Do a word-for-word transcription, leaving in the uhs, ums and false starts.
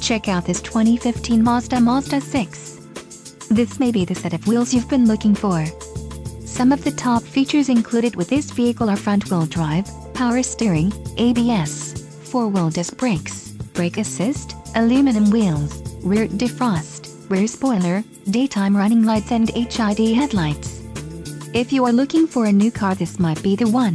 Check out this twenty fifteen Mazda Mazda six. This may be the set of wheels you've been looking for. Some of the top features included with this vehicle are front-wheel drive, power steering, A B S, four-wheel disc brakes, brake assist, aluminum wheels, rear defrost, rear spoiler, daytime running lights and H I D headlights. If you are looking for a new car, this might be the one.